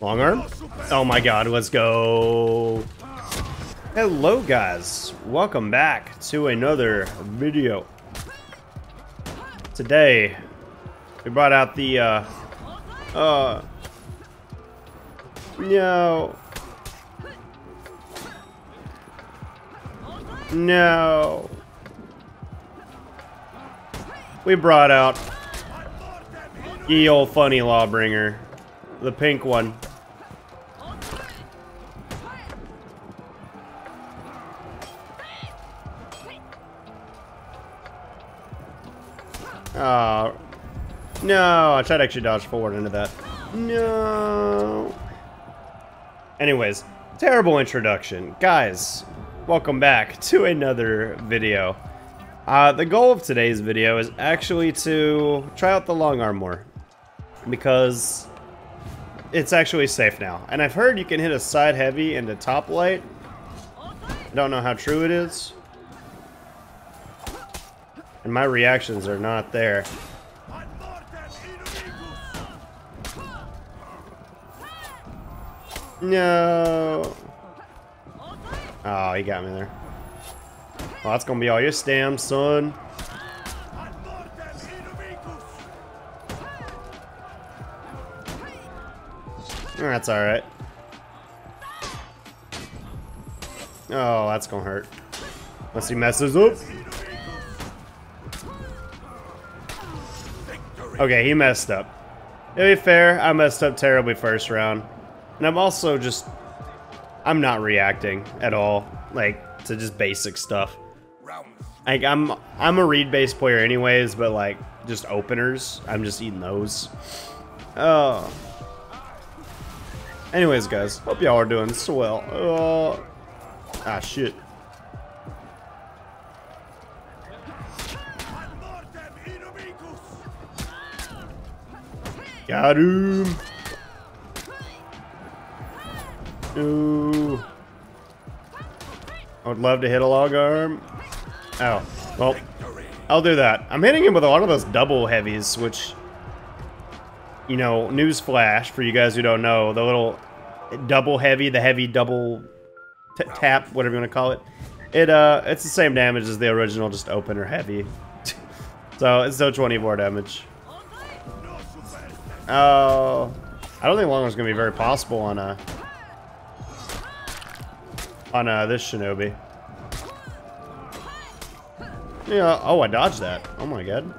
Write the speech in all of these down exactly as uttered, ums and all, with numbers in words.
Long arm? Oh my god, let's go. Hello guys, welcome back to another video. Today, we brought out the, uh, uh, no. No. We brought out ye old funny Lawbringer, the pink one. Oh, no, I tried to actually dodge forward into that. No. Anyways, terrible introduction. Guys, welcome back to another video. Uh, the goal of today's video is actually to try out the long arm more, because it's actually safe now. And I've heard you can hit a side heavy into top light. I don't know how true it is. And my reactions are not there. No. Oh, he got me there. Well, that's gonna be all your stamps, son. That's alright. Oh, that's gonna hurt. Unless he messes up. Okay, he messed up. To be fair, I messed up terribly first round. And I'm also just... I'm not reacting at all. Like, to just basic stuff. Like, I'm, I'm a read-based player anyways, but like, just openers. I'm just eating those. Oh... Anyways, guys, hope y'all are doing swell. Uh, ah, shit. Got him. Ooh. I would love to hit a log arm. Oh, well, I'll do that. I'm hitting him with a lot of those double heavies, which... You know, newsflash for you guys who don't know, the little double heavy, the heavy double t tap, whatever you want to call it, it uh, it's the same damage as the original, just open or heavy. So it's still twenty-four damage. Oh, I don't think long arm's gonna be very possible on uh on uh this Shinobi. Yeah. Oh, I dodged that. Oh my god.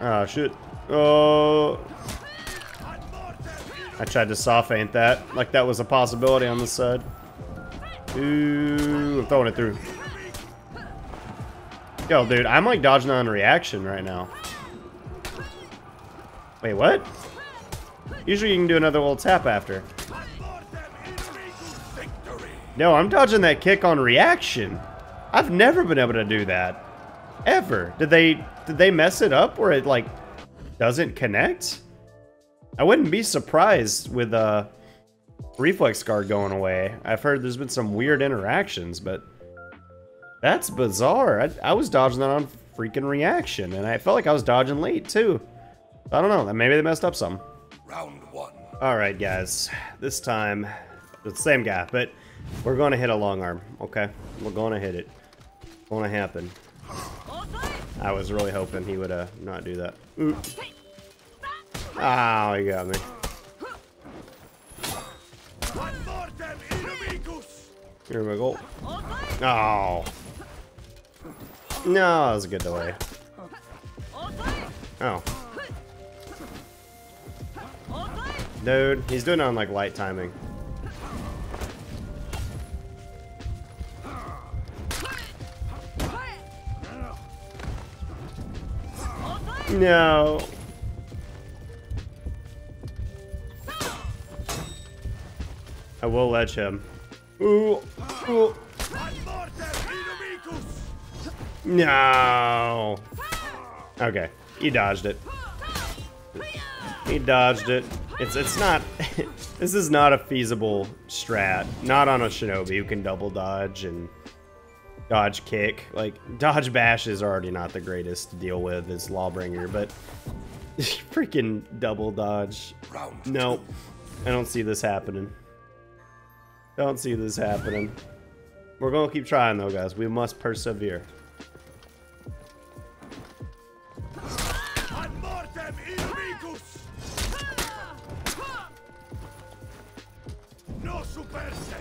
Oh shoot. Oh, I tried to soft faint that, like that was a possibility on this side. Ooh, I'm throwing it through. Yo, dude, I'm like dodging on reaction right now. Wait, what? Usually you can do another little tap after. No, I'm dodging that kick on reaction. I've never been able to do that, ever. Did they did they mess it up where it like doesn't connect? I wouldn't be surprised with a reflex guard going away. I've heard there's been some weird interactions, but that's bizarre. I, I was dodging that on freaking reaction, and I felt like I was dodging late too. I don't know. Maybe they messed up some. Round one. All right, guys. This time, it's the same guy, but we're gonna hit a long arm. Okay, we're gonna hit it. It's gonna happen. I was really hoping he would uh, not do that. Oop. Oh, he got me. Here we go. Oh. No, that was a good delay. Oh. Dude, he's doing it on like light timing. No. I will ledge him. Ooh. Ooh. No. Okay. He dodged it. He dodged it. It's it's not this is not a feasible strat. Not on a Shinobi who can double dodge and dodge kick. Like, dodge bash is already not the greatest to deal with as Lawbringer, but Freaking double dodge. Round no, two. I don't see this happening. Don't see this happening. We're gonna keep trying though, guys. We must persevere.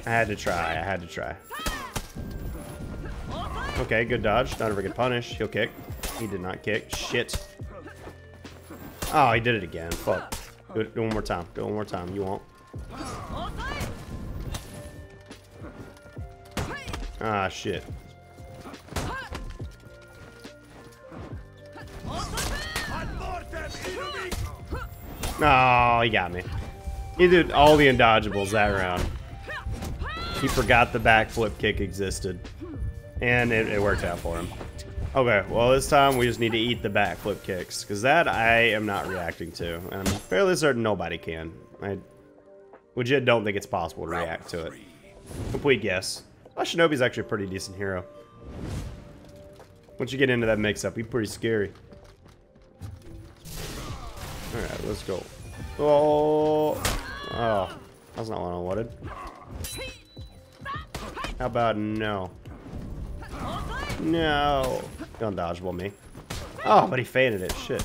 I had to try. I had to try. Okay, good dodge. Not ever get punished. He'll kick. He did not kick. Shit. Oh, he did it again. Fuck. Do it, do it one more time. Do it one more time. You won't. Ah, shit. Oh, he got me. He did all the undodgeables that round. He forgot the backflip kick existed. And it, it worked out for him. Okay, well this time we just need to eat the backflip kicks. Because that I am not reacting to. And I'm fairly certain nobody can. I legit don't think it's possible to react to it. Complete guess. Well, Shinobi's actually a pretty decent hero. Once you get into that mix-up, he's pretty scary. Alright, let's go. Oh, oh, that's not what I wanted. How about no? No. Don't dodgeball me. Oh, but he fainted it. Shit.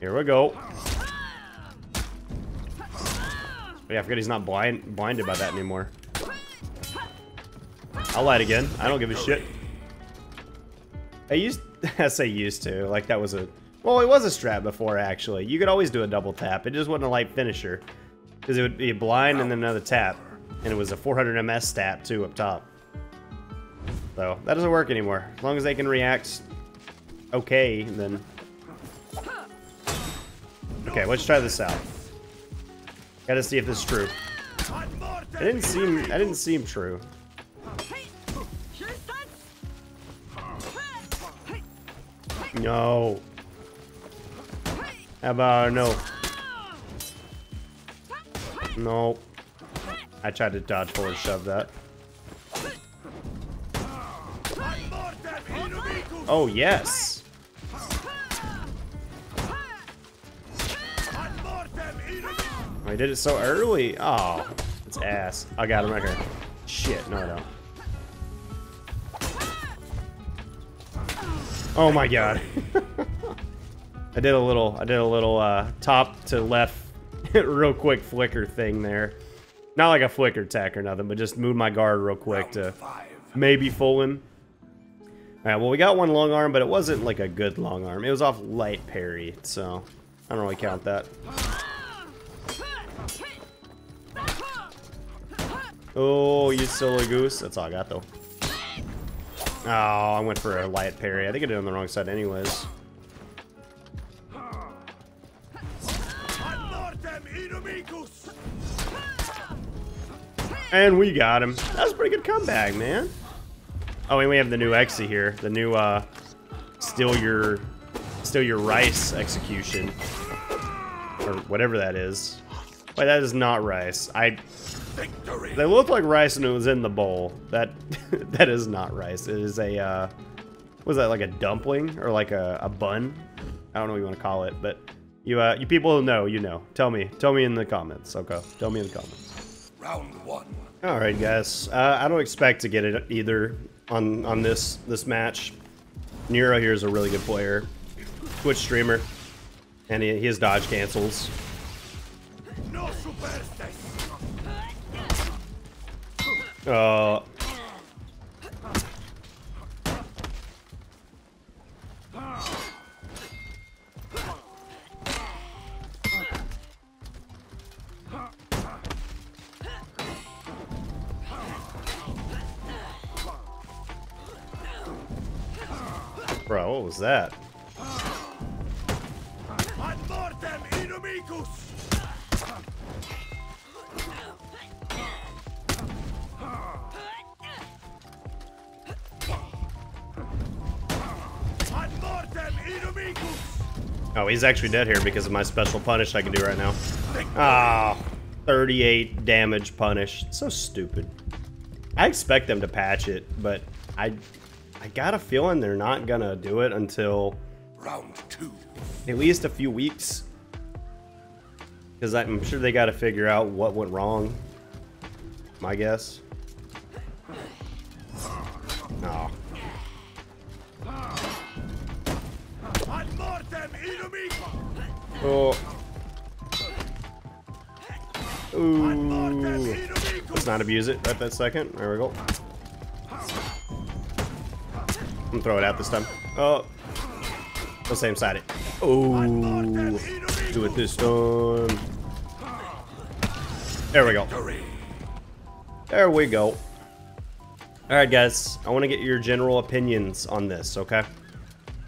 Here we go. Yeah, I forget he's not blind blinded by that anymore. I'll light again. I don't give a shit. I used I say used to. Like that was a Well, it was a strat before, actually. You could always do a double tap. It just wasn't a light finisher. Because it would be a blind and then another tap. And it was a four hundred M S stat, too, up top. So, that doesn't work anymore. As long as they can react okay, then... Okay, let's try this out. Gotta see if this is true. It didn't seem... It didn't seem true. No. How about no? No. I tried to dodge forward, shove that. Oh, yes. I did it so early. Oh, it's ass. I got him right here. Shit, no, I don't. Oh, my God. I did a little, I did a little uh, top to left real quick flicker thing there. Not like a flicker tech or nothing, but just moved my guard real quick Round to five. Maybe fool him. All right, well, we got one long arm, but it wasn't like a good long arm. It was off light parry, so I don't really count that. Oh, you silly goose. That's all I got, though. Oh, I went for a light parry. I think I did it on the wrong side anyways. And we got him. That was a pretty good comeback, man. Oh, and we have the new Exi here. The new, uh, steal your, steal your rice execution. Or whatever that is. Wait, that is not rice. I, they looked like rice when it was in the bowl. That, that is not rice. It is a, uh, what was that, like a dumpling? Or like a, a bun? I don't know what you want to call it, but you, uh, you people know, you know. Tell me. Tell me in the comments. Okay. Tell me in the comments. Round one. All right, guys. Uh, I don't expect to get it either on on this this match. Nero here is a really good player, Twitch streamer, and he, his dodge cancels. Uh. Bro, what was that? Oh, he's actually dead here because of my special punish I can do right now. Ah, oh, thirty-eight damage punish. So stupid. I expect them to patch it, but I I got a feeling they're not gonna do it until round two. At least a few weeks. Because I'm sure they gotta figure out what went wrong. My guess. No. Oh. Ooh. Let's not abuse it right that second. There we go. I'm gonna throw it out this time. Oh. The same side it. Oh. Do it this time. There we go. There we go. Alright, guys. I want to get your general opinions on this, okay?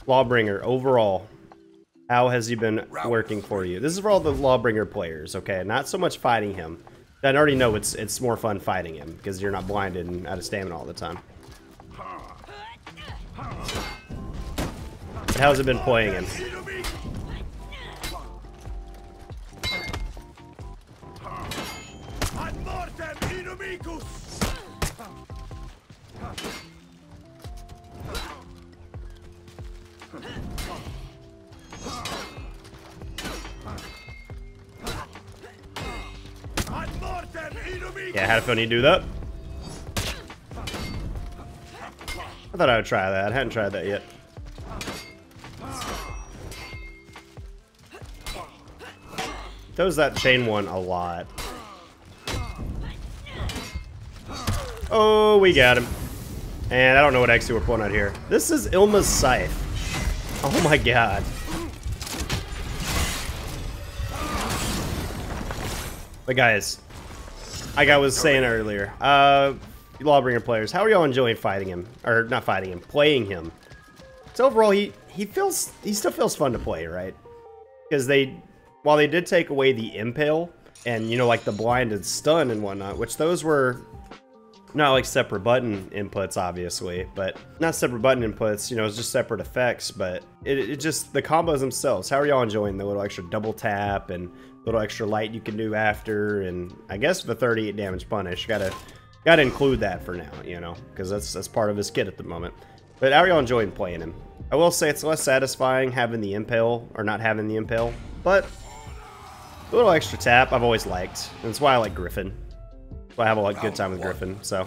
Lawbringer, overall, how has he been working for you? This is for all the Lawbringer players, okay? Not so much fighting him. I already know it's it's more fun fighting him because you're not blinded and out of stamina all the time. How's it been playing him? Yeah, I had a funny do that. I thought I would try that. I hadn't tried that yet. Does that chain one a lot. Oh, we got him. And I don't know what X two we're pulling out here. This is Ilma's scythe. Oh my god. But guys, like I was saying earlier, uh, Lawbringer players, how are y'all enjoying fighting him? Or not fighting him, playing him. So overall, he, he feels, he still feels fun to play, right? Because they, while they did take away the impale and, you know, like the blind and stun and whatnot, which those were not like separate button inputs, obviously, but not separate button inputs, you know, it's just separate effects, but it, it just, the combos themselves, how are y'all enjoying the little extra double tap and little extra light you can do after, and I guess the thirty-eight damage punish, gotta gotta include that for now, you know, because that's, that's part of his kit at the moment. But how are y'all enjoying playing him? I will say it's less satisfying having the impale, or not having the impale, but a little extra tap I've always liked, and that's why I like Gryphon. Well, I have a lot of good time with Gryphon, so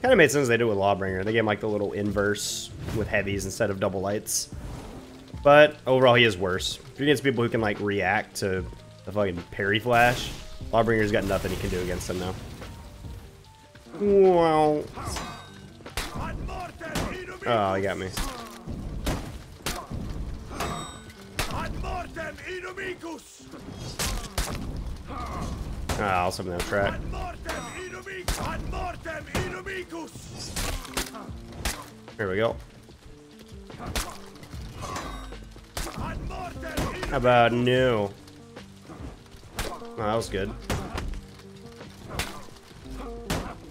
kind of made sense they do with Lawbringer. They gave him like the little inverse with heavies instead of double lights. But overall, he is worse. If you're against people who can like react to the fucking parry flash, Lawbringer's got nothing he can do against them now. Wow. Oh, he got me. Oh, I'll summon that track. Here we go. How about new? Oh, that was good.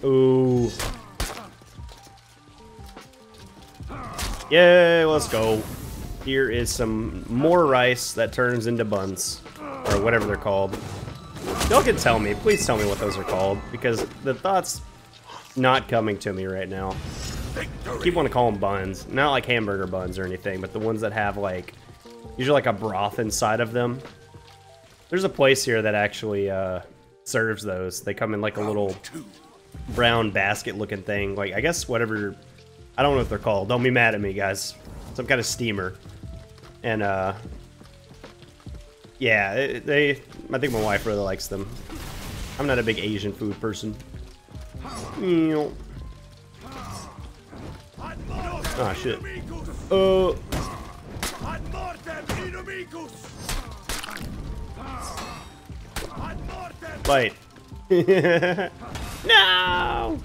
Ooh. Yay, let's go. Here is some more rice that turns into buns. Or whatever they're called. Y'all can tell me, please tell me what those are called, because the thought's not coming to me right now. I keep wanting to call them buns. Not like hamburger buns or anything, but the ones that have like, usually like a broth inside of them. There's a place here that actually uh, serves those. They come in like a little brown basket looking thing. Like, I guess whatever, I don't know what they're called. Don't be mad at me, guys. Some kind of steamer. And uh... yeah, it, they, I think my wife really likes them. I'm not a big Asian food person. Oh, shit. Uh. Bite. No!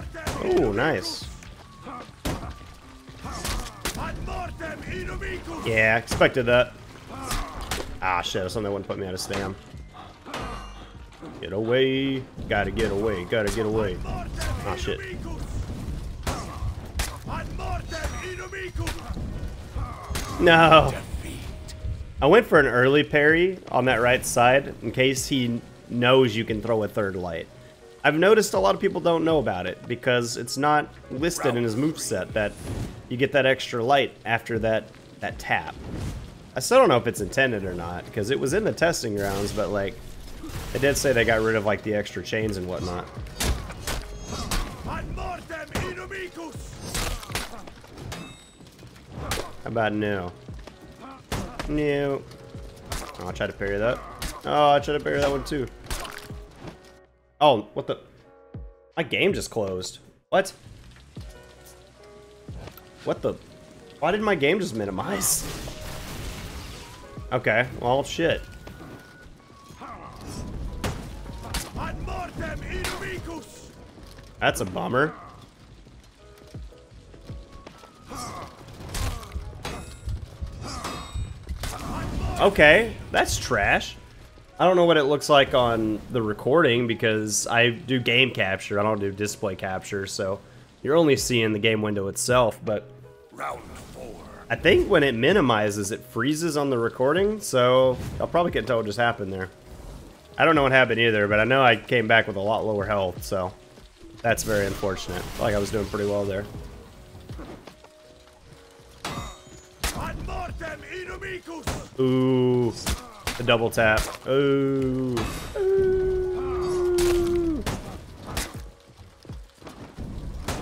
Oh, nice. Yeah, I expected that. Ah, shit, something wouldn't put me out of stam. Get away. Gotta get away. Gotta get away. Ah, shit. No. I went for an early parry on that right side in case he knows you can throw a third light. I've noticed a lot of people don't know about it because it's not listed in his moveset that you get that extra light after that that tap. I still don't know if it's intended or not, because it was in the testing grounds, but like they did say they got rid of like the extra chains and whatnot. How about no? No. Oh, I'll try to parry that. Oh, I tried to parry that one too. Oh, what the? My game just closed. What? What the? Why did my game just minimize? Okay, well, shit. That's a bummer. Okay, that's trash. I don't know what it looks like on the recording because I do game capture. I don't do display capture, so you're only seeing the game window itself, but round four. I think when it minimizes, it freezes on the recording, so I'll probably get told what just happened there. I don't know what happened either, but I know I came back with a lot lower health, so that's very unfortunate. I feel like I was doing pretty well there. Ooh, the double tap. Ooh. Ooh.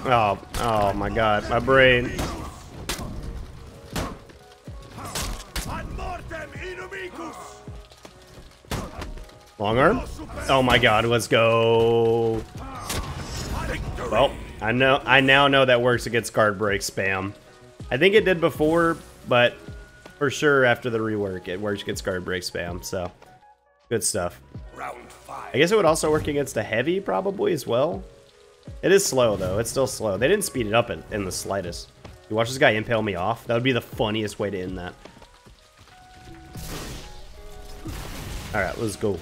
Oh, oh my god, my brain. Long arm? Oh my god, let's go. Well, I know I now know that works against guard break spam. I think it did before, but for sure, after the rework, it works against guard break spam, so good stuff. Round five. I guess it would also work against a heavy, probably, as well. It is slow, though. It's still slow. They didn't speed it up in, in the slightest. You watch this guy impale me off? That would be the funniest way to end that. All right, let's go.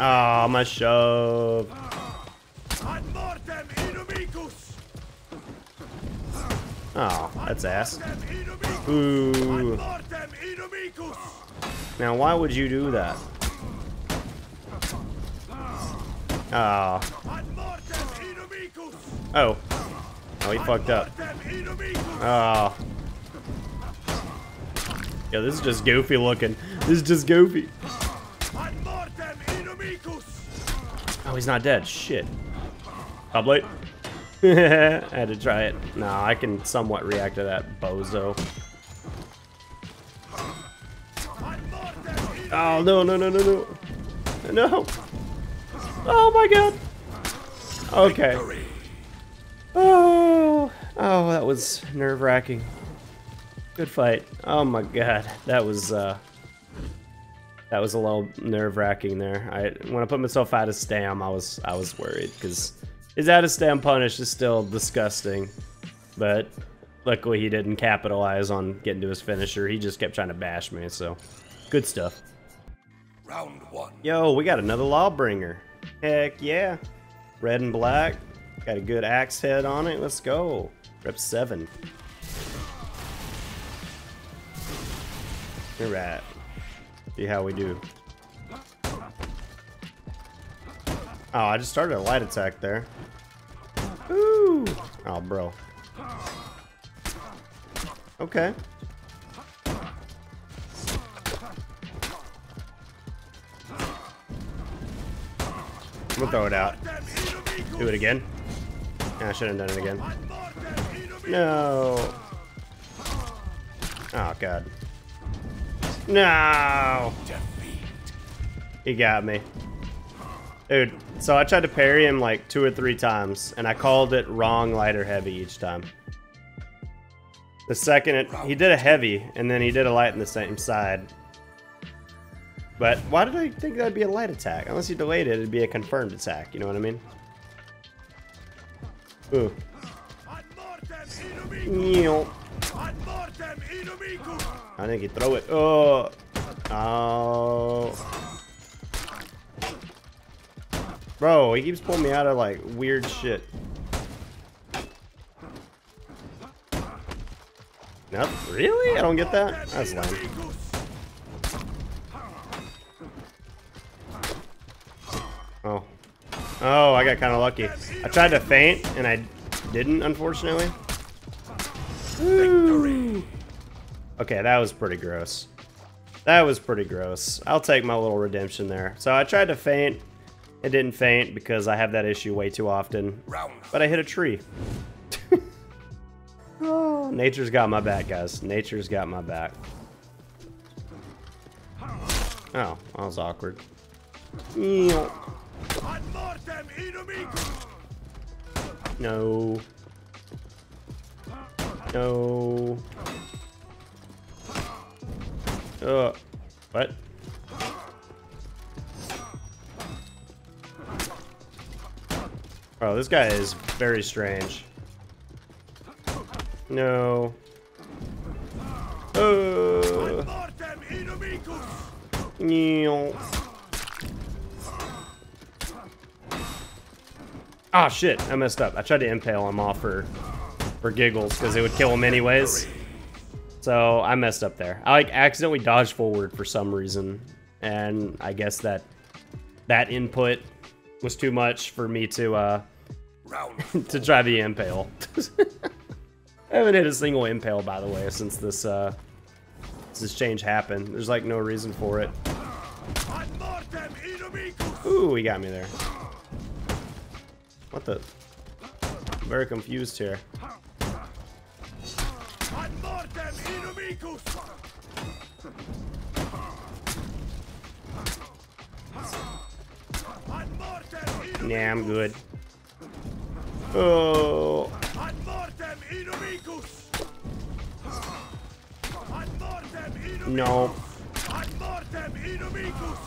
Ah, oh, my shove. Oh, that's ass. Ooh. Now, why would you do that? Oh. Oh. Oh, he fucked up. Oh. Yeah, this is just goofy looking. This is just goofy. Oh, he's not dead. Shit. Up late. I had to try it. No, I can somewhat react to that bozo. Oh, no, no, no, no, no. No. Oh, my God. Okay. Oh, oh, that was nerve-wracking. Good fight. Oh, my God. That was, uh... That was a little nerve-wracking there. I, when I put myself out of stam, I was I was worried because his out of stam punish is still disgusting. But luckily he didn't capitalize on getting to his finisher. He just kept trying to bash me. So good stuff. Round one. Yo, we got another Lawbringer. Heck yeah, red and black. Got a good axe head on it. Let's go. Rep seven. All right. See how we do. Oh, I just started a light attack there. Ooh. Oh, bro. Okay. We'll throw it out. Do it again. Nah, I shouldn't have done it again. No. Oh, God. No! He got me. Dude, so I tried to parry him like two or three times, and I called it wrong light or heavy each time. The second, it, he did a heavy, and then he did a light on the same side. But why did I think that'd be a light attack? Unless he delayed it, it'd be a confirmed attack, you know what I mean? Ooh. Nyeow. I think he throw it. Oh, oh, bro! He keeps pulling me out of like weird shit. Nope. Really? I don't get that? That's lame. Oh. Oh, I got kind of lucky. I tried to faint, and I didn't, unfortunately. Woo. Okay, that was pretty gross. That was pretty gross. I'll take my little redemption there. So I tried to faint. It didn't faint because I have that issue way too often. But I hit a tree. Oh, nature's got my back, guys. Nature's got my back. Oh, that was awkward. No. No. Uh, what? Oh, this guy is very strange. No. Uh. Ah, shit. I messed up. I tried to impale him off for, for giggles because it would kill him anyways. So I messed up there. I like accidentally dodged forward for some reason. And I guess that that input was too much for me to uh to try the impale. I haven't hit a single impale, by the way, since this uh since this change happened. There's like no reason for it. Ooh, he got me there. What the? I'm very confused here. Yeah, I'm good. Oh. No.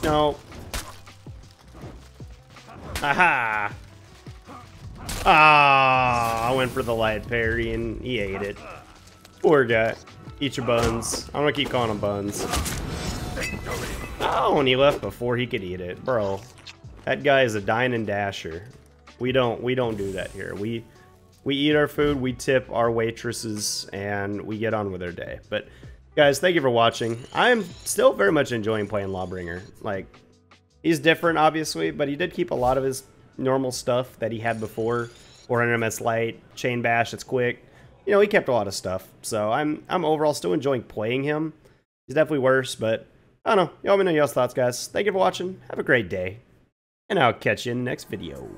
No. Aha. Ah, I went for the light parry and he ate it. Poor guy. Eat your buns. I'm gonna keep calling him buns. Oh, and he left before he could eat it, bro. That guy is a dine and dasher. We don't we don't do that here. We we eat our food, we tip our waitresses, and we get on with our day. But guys, thank you for watching. I'm still very much enjoying playing Lawbringer. Like, he's different, obviously, but he did keep a lot of his normal stuff that he had before. four hundred M S light, chain bash, it's quick. You know, he kept a lot of stuff. So I'm I'm overall still enjoying playing him. He's definitely worse, but I don't know. Y'all let me know y'all's thoughts, guys. Thank you for watching. Have a great day. And I'll catch you in the next video.